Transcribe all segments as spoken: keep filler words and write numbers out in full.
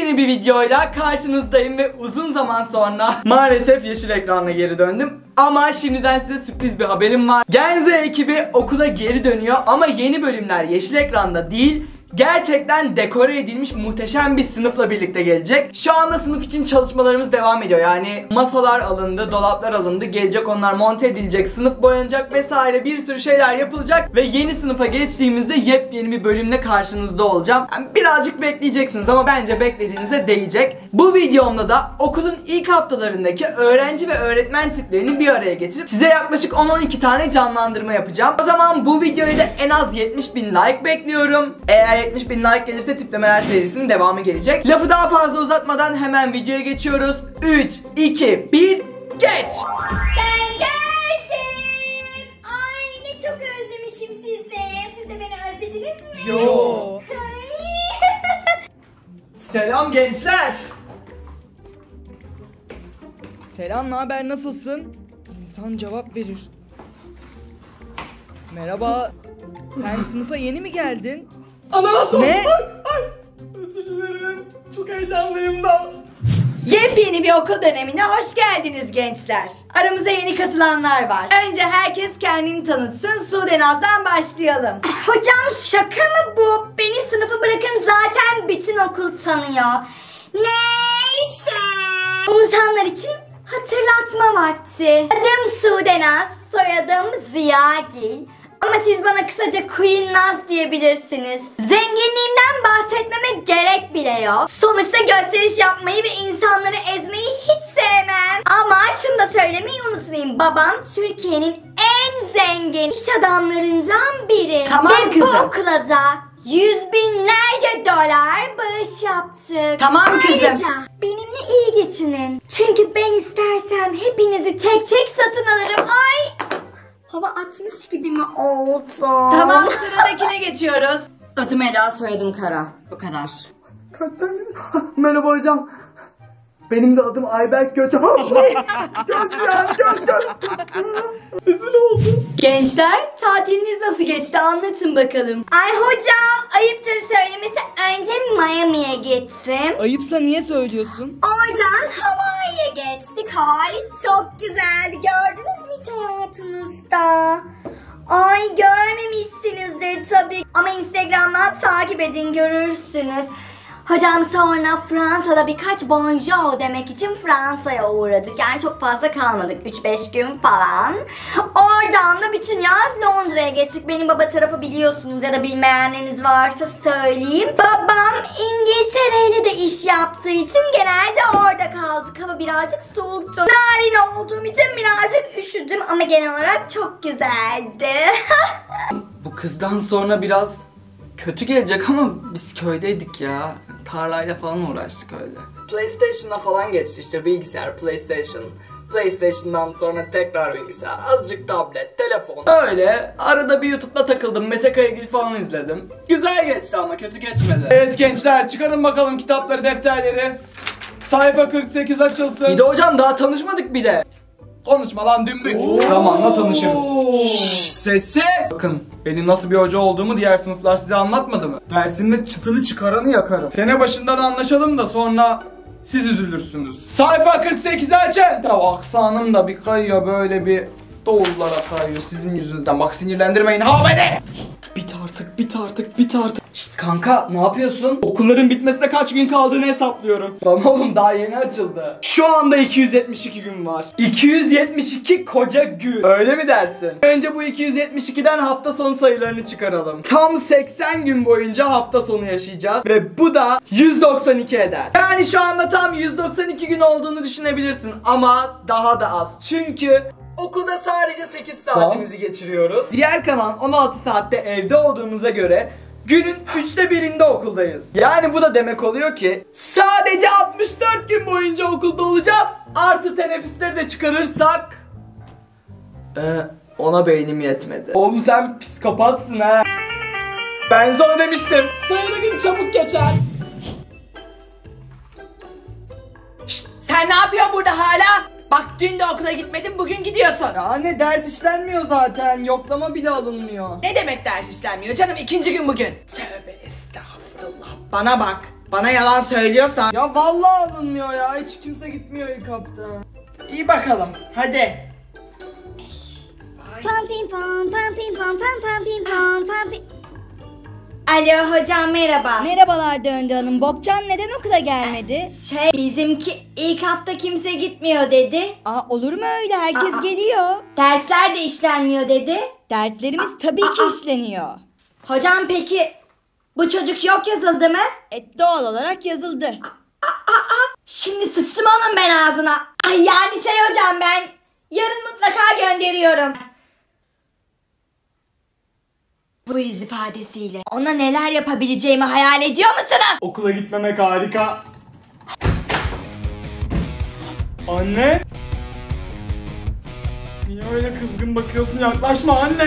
Yepyeni bir videoyla karşınızdayım ve uzun zaman sonra maalesef yeşil ekrana geri döndüm. Ama şimdiden size sürpriz bir haberim var. Gen Z ekibi okula geri dönüyor ama yeni bölümler yeşil ekranda değil, gerçekten dekore edilmiş muhteşem bir sınıfla birlikte gelecek. Şu anda sınıf için çalışmalarımız devam ediyor. Yani masalar alındı, dolaplar alındı, gelecek onlar monte edilecek, sınıf boyanacak vesaire, bir sürü şeyler yapılacak ve yeni sınıfa geçtiğimizde yepyeni bir bölümle karşınızda olacağım. Yani birazcık bekleyeceksiniz ama bence beklediğinize değecek. Bu videomda da okulun ilk haftalarındaki öğrenci ve öğretmen tiplerini bir araya getirip size yaklaşık on on iki tane canlandırma yapacağım. O zaman bu videoyu da en az yetmiş bin like bekliyorum. Eğer yetmiş bin like gelirse tiplemeler serisinin devamı gelecek. Lafı daha fazla uzatmadan hemen videoya geçiyoruz. üç, iki, bir, geç! Ben geldim! Ay ne çok özlemişim sizi. Siz de beni özlediniz mi? Yo. Selam gençler! Selam, naber, nasılsın? İnsan cevap verir. Merhaba, sen sınıfa yeni mi geldin? Ananas oldu. Ay, ay, özür dilerim. Çok heyecanlıyım da. Yepyeni bir okul dönemine hoş geldiniz gençler. Aramıza yeni katılanlar var. Önce herkes kendini tanıtsın. Sudenaz'dan başlayalım. Hocam şaka mı bu? Beni sınıfı bırakın, zaten bütün okul tanıyor. Neyse. Unutanlar için hatırlatma vakti. Adım Sudenaz, soyadım Ziyagil. Ama siz bana kısaca Queen Naz diyebilirsiniz. Zenginliğimden bahsetmeme gerek bile yok. Sonuçta gösteriş yapmayı ve insanları ezmeyi hiç sevmem. Ama şunu da söylemeyi unutmayın. Babam Türkiye'nin en zengin iş adamlarından biri. Tamam ve kızım. Ve bu okula da yüz binlerce dolar bağış yaptık. Tamam kızım. Ayrıca benimle iyi geçinin. Çünkü ben istersem hepinizi tek tek satın alırım. Ay! Hava atmış gibi mi oldu? Tamam, sıradakine geçiyoruz. Adım Eda, soyadım Kara. Bu kadar. Kalpten gidiyor. Merhaba hocam. Benim de adım Ayberk Göz. Göz ya, göz göz. Üzül oldum. Gençler, tatiliniz nasıl geçti? Anlatın bakalım. Ay hocam, ayıptır söylemesi. Önce Miami'ye gittim. Ayıpsa niye söylüyorsun? Oradan Hawaii'ye geçtik. Hawaii çok güzeldi. Gördünüz mü hiç hayatınızda? Ay görmemişsinizdir tabii. Ama Instagram'dan takip edin, görürsünüz. Hocam sonra Fransa'da birkaç bonjour demek için Fransa'ya uğradık. Yani çok fazla kalmadık. üç beş gün falan. Oradan da bütün yaz Londra'ya geçtik. Benim baba tarafı biliyorsunuz ya da bilmeyenleriniz varsa söyleyeyim. Babam İngiltere'yle de iş yaptığı için genelde orada kaldık. Hava birazcık soğuktu. Narin olduğum için birazcık üşüdüm ama genel olarak çok güzeldi. Bu kızdan sonra biraz... kötü gelecek ama biz köydeydik ya. Tarlayla falan uğraştık öyle. PlayStation'a falan geçti işte, bilgisayar, PlayStation. PlayStation'dan sonra tekrar bilgisayar, azıcık tablet, telefon. Öyle arada bir YouTube'da takıldım, Mete Kayagil falan izledim. Güzel geçti ama kötü geçmedi. Evet gençler, çıkarın bakalım kitapları, defterleri. Sayfa kırk sekiz açılsın. Bir de hocam daha tanışmadık bile. Konuşma lan dümbük. Zamanla tanışırız. Şşş, sessiz. Bakın benim nasıl bir hoca olduğumu diğer sınıflar size anlatmadı mı? Dersimde çıtını çıkaranı yakarım. Sene başından anlaşalım da sonra siz üzülürsünüz. Sayfa kırk sekiz'i açın. Ya aksanım da bir kayıyor, böyle bir doğrulara kayıyor sizin yüzünüzden. Bak sinirlendirmeyin ha beni. Bit artık, bit artık, bit artık. Şşt kanka, ne yapıyorsun? Okulların bitmesine kaç gün kaldığını hesaplıyorum. Lan oğlum daha yeni açıldı. Şu anda iki yüz yetmiş iki gün var. iki yüz yetmiş iki koca gün. Öyle mi dersin? Önce bu iki yüz yetmiş iki'den hafta sonu sayılarını çıkaralım. Tam seksen gün boyunca hafta sonu yaşayacağız. Ve bu da yüz doksan iki eder. Yani şu anda tam yüz doksan iki gün olduğunu düşünebilirsin. Ama daha da az. Çünkü... okulda sadece sekiz saatimizi geçiriyoruz. Diğer kalan on altı saatte evde olduğumuza göre günün üçte birinde okuldayız. Yani bu da demek oluyor ki sadece altmış dört gün boyunca okulda olacağız. Artı teneffüsleri de çıkarırsak ee, ona beynim yetmedi. Oğlum sen psikopatsın ha. Ben sana demiştim. Sayılı gün çabuk geçer. Şşt, sen ne yapıyorsun burada hala? Bak dün de okula gitmedin, bugün gidiyorsun. Ya anne ders işlenmiyor zaten, yoklama bile alınmıyor. Ne demek ders işlenmiyor canım, ikinci gün bugün. Tövbe estağfurullah, bana bak. Bana yalan söylüyorsan. Ya vallahi alınmıyor ya, hiç kimse gitmiyor ilk hafta. İyi bakalım hadi. Pam pim pam pam pim pam pam pim pam pam pim. Alo hocam merhaba. Merhabalar Döndü Hanım. Bobcan neden okula gelmedi? Şey bizimki ilk hafta kimse gitmiyor dedi. Aa olur mu öyle, herkes Aa, geliyor. Dersler de işlenmiyor dedi. Derslerimiz tabii ki işleniyor. Hocam peki bu çocuk yok yazıldı mı? E doğal olarak yazıldı. Aa, aa, aa. Şimdi sıçtım onun ben ağzına. Ay yani şey hocam ben yarın mutlaka gönderiyorum. Bu yüz ifadesiyle ona neler yapabileceğimi hayal ediyor musunuz? Okula gitmemek harika. Anne. Niye öyle kızgın bakıyorsun? Yaklaşma anne.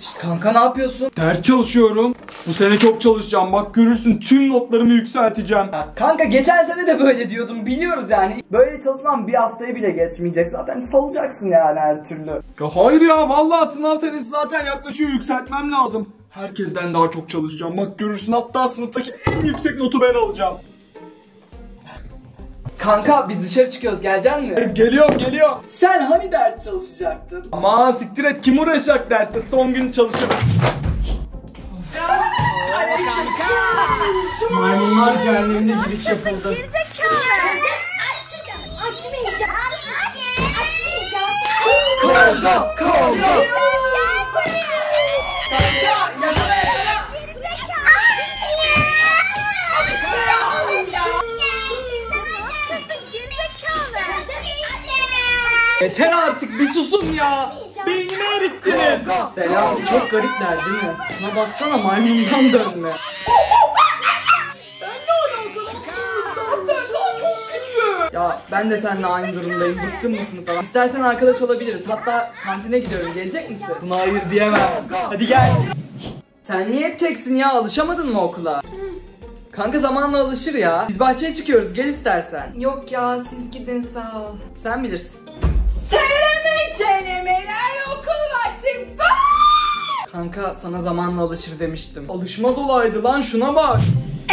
Şişt, kanka ne yapıyorsun? Ders çalışıyorum. Bu sene çok çalışacağım. Bak görürsün tüm notlarımı yükselteceğim. Ya, kanka geçen sene de böyle diyordum. Biliyoruz yani. Böyle çalışmam bir haftayı bile geçmeyecek. Zaten salacaksın yani her türlü. Ya hayır ya. Vallahi sınav senesi zaten yaklaşıyor. Yükseltmem lazım. Herkesten daha çok çalışacağım. Bak görürsün hatta sınıftaki en yüksek notu ben alacağım. Kanka biz dışarı çıkıyoruz, gelecek mi? E, geliyorum geliyorum. Sen hani ders çalışacaktın? Aman siktir et, kim uğraşacak derse son gün çalışırız. Maymunlar cehennemine giriş yapıldı. Kolda, kolda. Yeter artık bir susun ya. Beynimi erittiniz. Selam, çok garipler değil mi? Buna baksana maymundan dönme. Ben de ona o kadar sınıftan, ben daha çok küçüğüm. Ya ben de seninle aynı durumdayım, bıktım mı sınıftan? İstersen arkadaş olabiliriz, hatta kantine gidiyorum, gelecek misin? Buna hayır diyemem. Hadi gel. Sen niye hep teksin ya, alışamadın mı okula? Kanka zamanla alışır ya. Biz bahçeye çıkıyoruz, gel istersen. Yok ya, siz gidin sağ ol. Sen bilirsin. Selam cenemeler, okul vaktim. Kanka sana zamanla alışır demiştim. Alışmaz olaydı lan, şuna bak.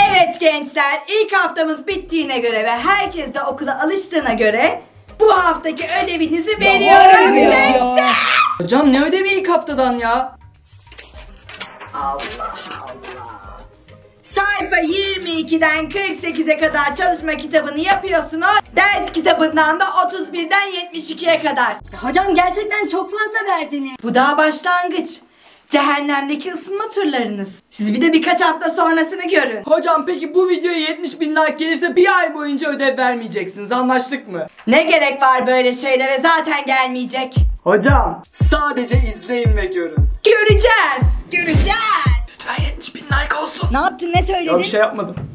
Evet gençler, ilk haftamız bittiğine göre ve herkes de okula alıştığına göre bu haftaki ödevinizi veriyorum ya ya. Ya. Hocam ne ödevi ilk haftadan ya? Allah Allah. Sayfa yirmi ikiden kırk sekize kadar çalışma kitabını yapıyorsunuz. Ders kitabından da otuz birden yetmiş ikiye kadar. Hocam gerçekten çok fazla verdiniz. Bu daha başlangıç. Cehennemdeki ısınma turlarınız. Siz bir de birkaç hafta sonrasını görün. Hocam peki bu videoya yetmiş bin like gelirse bir ay boyunca ödev vermeyeceksiniz, anlaştık mı? Ne gerek var böyle şeylere, zaten gelmeyecek. Hocam sadece izleyin ve görün. Göreceğiz göreceğiz. Lütfen yetmiş bin like olsun. Ne yaptın, ne söyledin? Ya bir şey yapmadım.